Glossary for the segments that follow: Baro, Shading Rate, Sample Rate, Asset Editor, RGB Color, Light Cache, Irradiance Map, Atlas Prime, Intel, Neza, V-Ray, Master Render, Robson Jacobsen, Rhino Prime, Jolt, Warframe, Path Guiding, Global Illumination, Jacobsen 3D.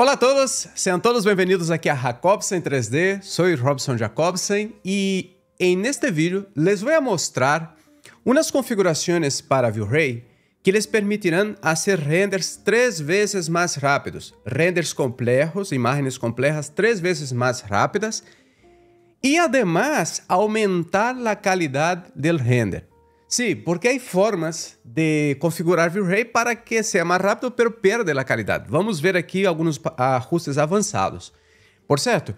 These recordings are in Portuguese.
Olá a todos, sejam todos bem-vindos aqui a Jacobsen 3D, sou Robson Jacobsen e neste vídeo les vou mostrar umas configurações para V-Ray que les permitirão fazer renders 3 vezes mais rápidos, renders complexos, imagens complejas 3 vezes mais rápidas e, además, aumentar a qualidade do render. Sim, porque há formas de configurar V-Ray para que seja mais rápido, mas perde a qualidade. Vamos ver aqui alguns ajustes avançados. Por certo,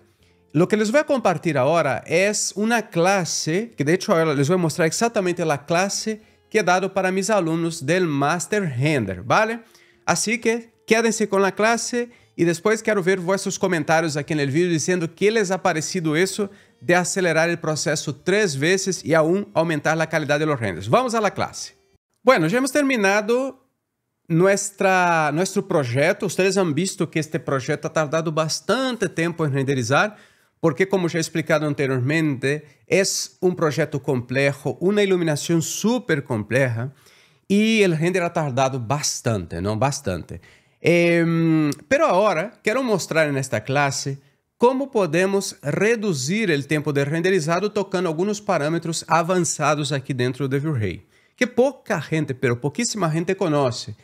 o que les vou compartilhar agora é uma classe, que de hecho agora les vou mostrar exatamente a classe que é dado para mis alunos del Master Render, ¿vale? Assim que quédense com a classe e depois quero ver vossos comentários aqui no vídeo dizendo que les ha parecido isso de acelerar o processo 3 vezes e aún aumentar a qualidade dos renders. Vamos à classe. Bueno, já hemos terminado nosso projeto. Vocês han visto que este projeto ha tardado bastante tempo em renderizar, porque, como já explicado anteriormente, é projeto complexo, uma iluminação super complexa e o render ha tardado bastante, não bastante. Pero agora quero mostrar nesta classe como podemos reduzir o tempo de renderizado tocando alguns parâmetros avançados aqui dentro do V-Ray, que pouca gente, pero pouquíssima gente conhece.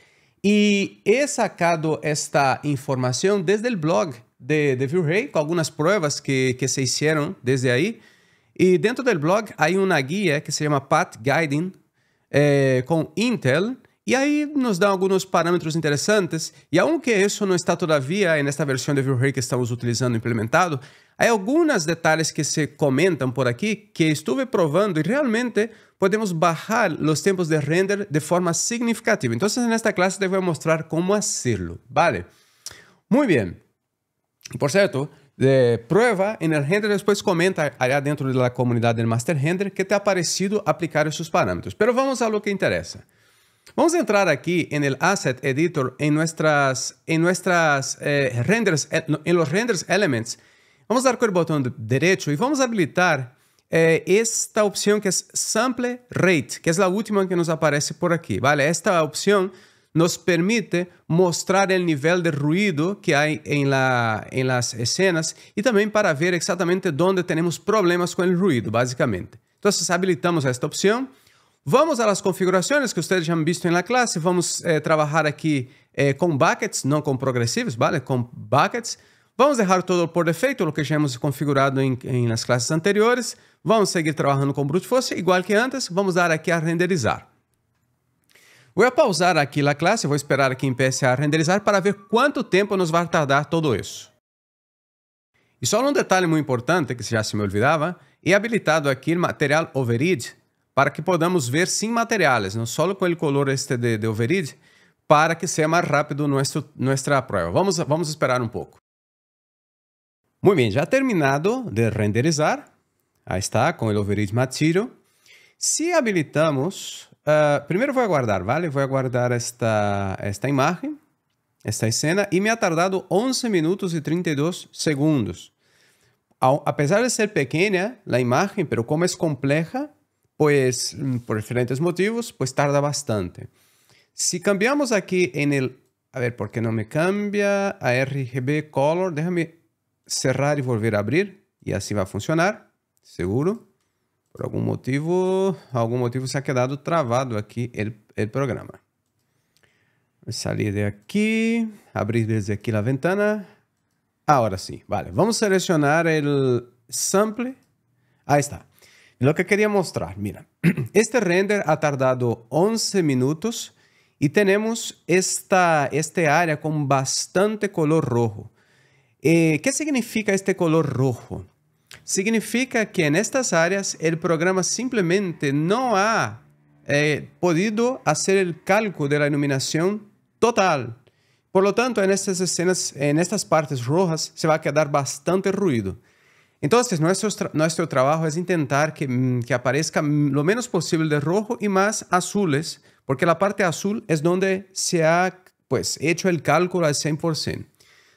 E he sacado esta informação desde o blog de V-Ray, com algumas provas que se hicieron desde aí. E dentro do blog há uma guia que se chama Path Guiding com Intel, e aí nos dá alguns parâmetros interessantes. E aunque isso não está todavia nesta versão de V-Ray que estamos utilizando implementado, há alguns detalhes que se comentam por aqui que estive provando e realmente podemos baixar os tempos de render de forma significativa. Então, nesta classe eu vou mostrar como hacerlo, ¿vale? Muito bem. Por certo, prueba en el render, depois comenta allá dentro da comunidade do Master Render que te ha parecido aplicar esses parâmetros. Pero vamos a lo que interessa. Vamos entrar aqui en el Asset Editor, en los Renders Elements. Vamos dar com o botão direito e vamos habilitar esta opção que é Sample Rate, que é a última que nos aparece por aqui, ¿vale? Esta opção nos permite mostrar o nível de ruído que há em las escenas e também para ver exatamente onde temos problemas com o ruído, basicamente. Então, habilitamos esta opção. Vamos às configurações que vocês já han visto na classe. Vamos trabalhar aqui com buckets, não com progressivos, ¿vale? Com buckets. Vamos deixar todo por defeito, o que já hemos configurado nas classes anteriores. Vamos seguir trabalhando com brute force, igual que antes. Vamos dar aqui a renderizar. Vou pausar aqui a classe, vou esperar que empiece a renderizar para ver quanto tempo nos vai tardar todo isso. E só um detalhe muito importante, que já se me olvidava, é habilitado aqui o material override, para que podamos ver sem materiais, não só com o color este de override, para que seja mais rápido nossa prova. Vamos esperar pouco. Muito bem, já terminado de renderizar. Aí está, com o override matilho. Se habilitamos... primeiro vou aguardar, ¿vale? Vou aguardar esta imagem, esta cena, e me ha tardado 11 minutos e 32 segundos. Apesar de ser pequena a imagem, pero como é complexa, pues, por diferentes motivos, pues tarda bastante. Se cambiamos aqui en el... A ver, ¿por qué no me cambia? A RGB Color, déjame cerrar e volver a abrir, e assim vai funcionar, seguro. Por algum motivo se ha quedado travado aqui o programa. Vou sair de aqui, abrir desde aqui a ventana. Agora sim, vale. Vamos selecionar o sample. Aí está. O que queria mostrar, mira. Este render ha tardado 11 minutos e temos esta área com bastante color rojo. O que significa este color rojo? Significa que nestas áreas o programa simplesmente não ha podido fazer o cálculo da iluminação total. Por lo tanto, nestas escenas, nestas partes rojas, se vai quedar bastante ruído. Então, nosso trabalho é tentar que apareça o menos possível de rojo e mais azules, porque a parte azul é onde se ha hecho o cálculo al 100%.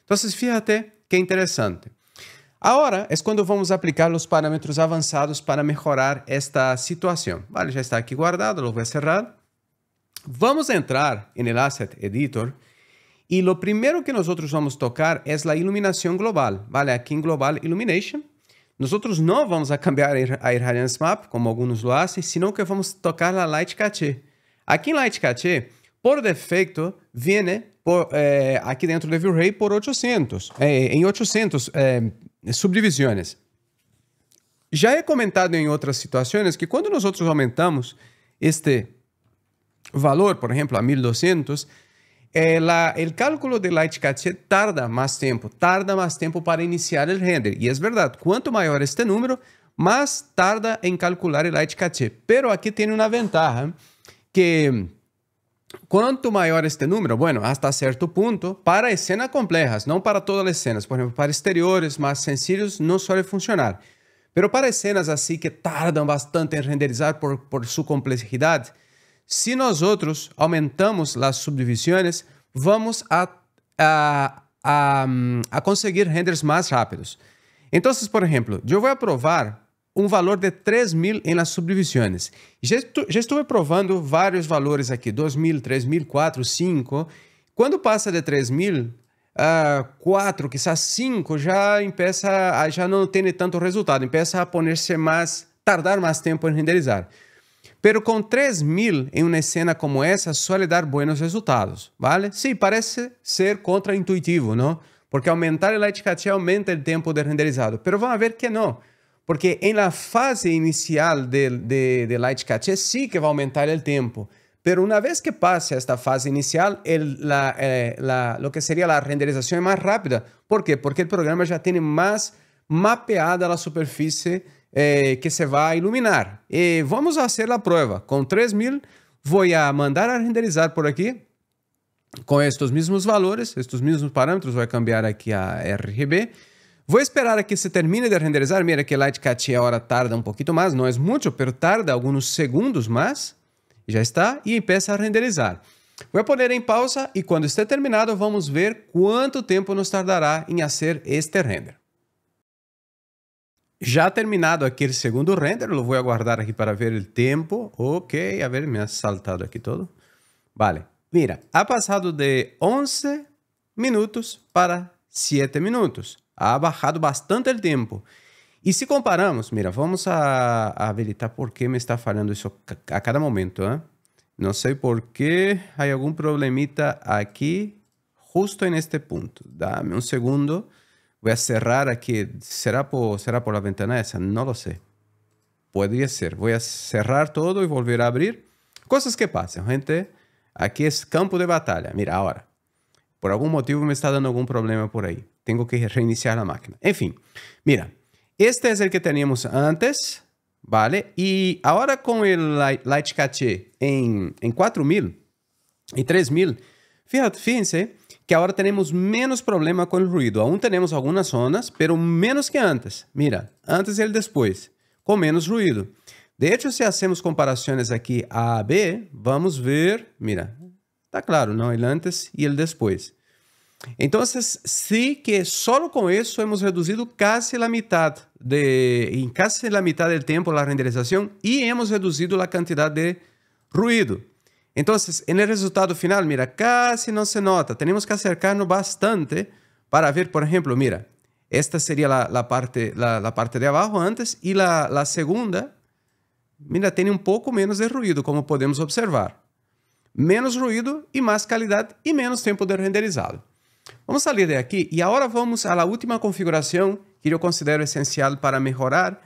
Então, fíjate que interessante. Agora é quando vamos aplicar os parâmetros avançados para melhorar esta situação. Vale, já está aqui guardado, vou cerrar. Vamos entrar no Asset Editor Y lo primero que nosotros vamos a tocar es la iluminación global, ¿vale? Aquí en Global Illumination, nosotros no vamos a cambiar a Irradiance Map, como algunos lo hacen, sino que vamos a tocar la Light Cache. Aquí en Light Cache, por defecto, viene por, aquí dentro de V-Ray por 800, en 800 subdivisiones. Já é comentado em outras situações que quando nós aumentamos este valor, por exemplo, a 1200, o cálculo de Light Cache tarda mais tempo para iniciar o render. E é verdade, quanto maior este número, mais tarda em calcular o Light Cache. Pero aqui tem uma ventaja, que quanto maior este número, bueno, hasta certo ponto, para escenas complejas, não para todas as escenas, por exemplo, para exteriores mais sencillos, não suele funcionar. Pero para escenas assim que tardam bastante em renderizar por sua complexidade, se nós outros aumentamos as subdivisões, vamos a conseguir renders mais rápidos. Então, por exemplo, eu vou aprovar um valor de 3000 em las subdivisões. Já estou provando vários valores aqui, 2000, 3000, 4, 5. Quando passa de 3000, 4, quizás 5, já não tem tanto resultado, começa a ponerse mais, tardar mais tempo em renderizar. Pero com 3000 em uma cena como essa, suele dar buenos resultados, ¿vale? Sí, parece ser contraintuitivo, ¿no? Porque aumentar o Light Cache aumenta o tempo de renderizado, pero vão ver que não, porque em la fase inicial de Light Cache sí que vai aumentar o tempo. Pero uma vez que pase esta fase inicial, lo que seria a renderização é mais rápida. Por quê? Porque o programa já tem mais mapeada a superfície que se vai iluminar. E vamos fazer a prova. Com 3000, vou mandar a renderizar por aqui, com estes mesmos valores, estes mesmos parâmetros. Vou cambiar aqui a RGB. Vou esperar a que se termine de renderizar. Mira que Light Cache agora tarda um pouquinho mais, não é muito, mas tarda alguns segundos mais. Já está e começa a renderizar. Vou pôr em pausa e quando estiver terminado vamos ver quanto tempo nos tardará em fazer este render. Já terminado aqui o segundo render, eu vou aguardar aqui para ver o tempo. Ok, a ver, me ha saltado aqui todo. Vale, mira, ha passado de 11 minutos para 7 minutos. Ha bajado bastante o tempo. E se comparamos, mira, vamos a habilitar por que me está falando isso a cada momento, hein? Não sei por que, há algum problemita aqui, justo neste ponto. Dá-me segundo, vou cerrar aqui, será por a ventana essa? Não sei, poderia ser. Vou cerrar todo e volver a abrir. Coisas que passam, gente. Aqui é campo de batalha, mira, agora. Por algum motivo me está dando algum problema por aí. Tenho que reiniciar a máquina. Enfim, mira. Este é o que teníamos antes, vale? E agora com o Light Cache em 4000 e 3000, fíjense que agora temos menos problema com o ruído. Aún temos algumas zonas, pero menos que antes. Mira, antes e depois, com menos ruído. De hecho, se hacemos comparações aqui A a B, vamos ver, mira, está claro, não? O antes e o depois. Então, sí que só com isso hemos reduzido casi la mitad do tempo a renderização e hemos reduzido a quantidade de ruído. Então, no resultado final, mira, casi não se nota. Temos que acercarnos bastante para ver, por exemplo, mira, esta seria a parte de abaixo antes e a segunda, mira, tem pouco menos de ruído, como podemos observar. Menos ruído e mais qualidade e menos tempo de renderizado. Vamos sair daqui e agora vamos à última configuração que eu considero essencial para melhorar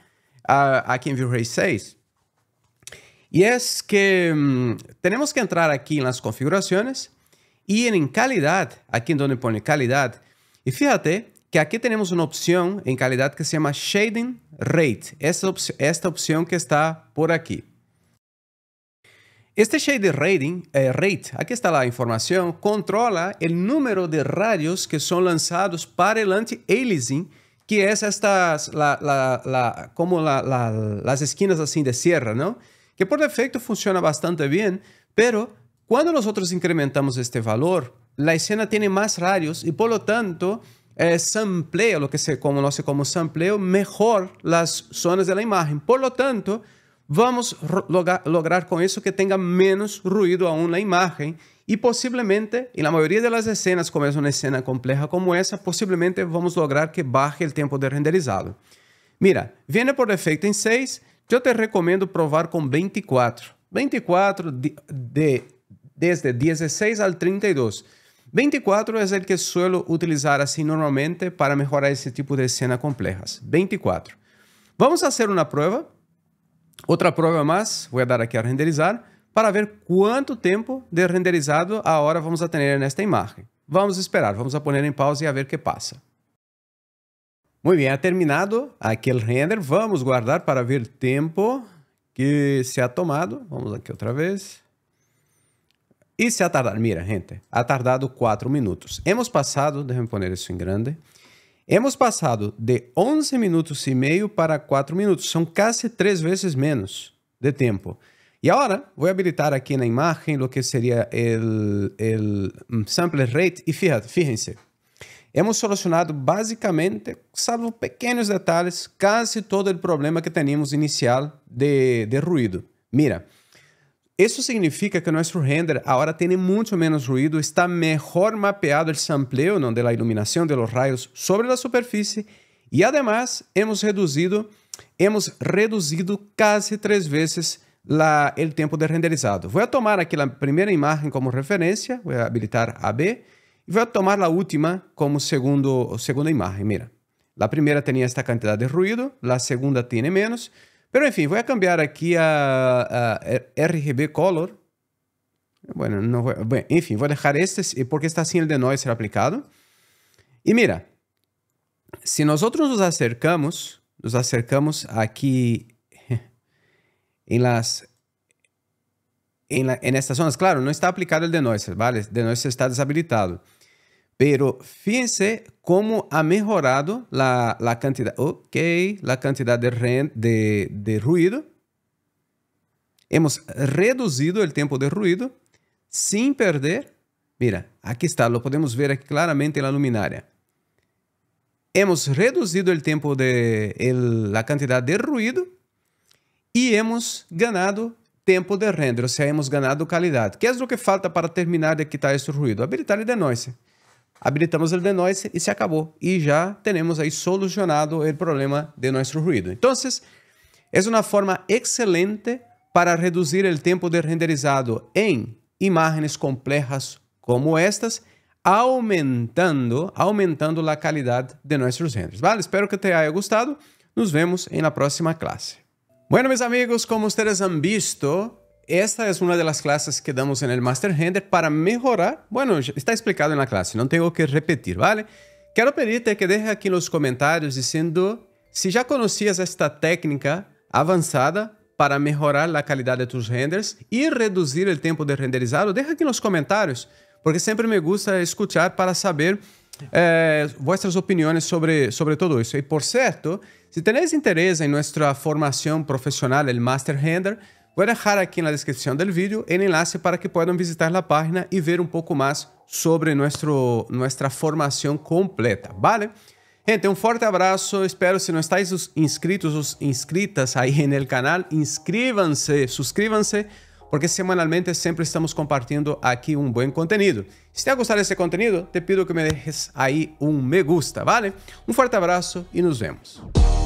aqui em V-Ray 6. E é que temos que entrar aqui nas configurações e em qualidade, aqui onde põe qualidade, e fíjate que aqui temos uma opção em qualidade que se chama Shading Rate, esta opção que está por aqui. Este Shading Rate, aqui está a informação, controla o número de raios que são lançados para o anti-aliasing, que é estas, como as esquinas assim de sierra, ¿no? Que por defeito funciona bastante bem, mas quando nós incrementamos este valor, a escena tem mais raios e, por lo tanto, samplea, lo que se conoce como sampleo, melhor as zonas da imagem. Por lo tanto, vamos lograr com isso que tenha menos ruído aún na imagem E posiblemente, em la maioria das escenas, como é uma escena complexa como essa, posiblemente vamos lograr que baje o tempo de renderizado. Mira, vem por defeito em 6, eu te recomendo provar com 24. 24 desde 16 ao 32. 24 é o que suelo utilizar assim normalmente para melhorar esse tipo de escenas complejas. 24. Vamos fazer uma prova. Outra prova mais, vou dar aqui a renderizar, para ver quanto tempo de renderizado a hora vamos a ter nesta imagem. Vamos esperar, vamos a poner em pausa e a ver o que passa. Muito bem, ha terminado aquele render, vamos guardar para ver o tempo que se ha tomado. Vamos aqui outra vez. E se ha tardado, mira gente, ha tardado 4 minutos. Hemos passado, deixa-me poner isso em grande. Hemos passado de 11 minutos e meio para 4 minutos. São quase 3 vezes menos de tempo. E agora, vou habilitar aqui na imagem o que seria o Sample Rate. E fíjense, hemos solucionado basicamente, salvo pequenos detalhes, quase todo o problema que tínhamos inicial de ruído. Mira, isso significa que nosso render agora tem muito menos ruído, está melhor mapeado o sampleo, não, da iluminação de los raios sobre a superfície e, además, hemos reduzido quase 3 vezes o tempo de renderizado. Vou tomar aqui a primeira imagem como referência, vou habilitar AB e vou tomar a última como segunda imagem. Mira, a primeira tinha esta quantidade de ruído, a segunda tem menos. Pero, enfim, vou cambiar aqui a RGB Color. Bueno, não vou, bem, enfim, vou deixar este porque está sem o de nós ser aplicado. E mira, se nós nos acercamos aqui em estas zonas, claro, não está aplicado o de nós, vale? O de nós está desabilitado. Pero fíjense como ha mejorado la cantidad de ruido. Hemos reduzido o tempo de ruido sem perder. Mira, aqui está, lo podemos ver aqui claramente na luminária. Hemos reduzido o tempo la cantidad de ruido e hemos ganado tempo de render, ou seja, hemos ganado calidade. Que é o que falta para terminar de quitar esse ruído? Habilitar o denoise. Habilitamos o denoise e se acabou. E já temos aí solucionado o problema de nosso ruído. Então, é uma forma excelente para reduzir o tempo de renderizado em imagens complejas como estas, aumentando a qualidade de nossos renders. Vale? Espero que te haya gostado. Nos vemos na próxima classe. Bueno, meus amigos, como vocês han visto, esta é uma das classes que damos no Master Render para melhorar. Bueno, está explicado na classe, não tenho que repetir, vale? Quero pedirte que deixe aqui nos comentários dizendo se já conhecias esta técnica avançada para melhorar a qualidade de tus renders e reduzir o tempo de renderizado. Deixa aqui nos comentários, porque sempre me gusta escuchar para saber vuestras opiniões sobre todo isso. E por certo, se tenéis interesse em nossa formação profissional, o Master Render, vou deixar aqui na descrição do vídeo o enlace para que possam visitar a página e ver pouco mais sobre nossa formação completa, vale? Gente, forte abraço, espero, se não estáis inscritos ou inscritas aí no canal, inscríbanse, suscríbanse, porque semanalmente sempre estamos compartilhando aqui bom conteúdo. Se te gostar desse conteúdo, te pido que me deixes aí me gusta, vale? Forte abraço e nos vemos.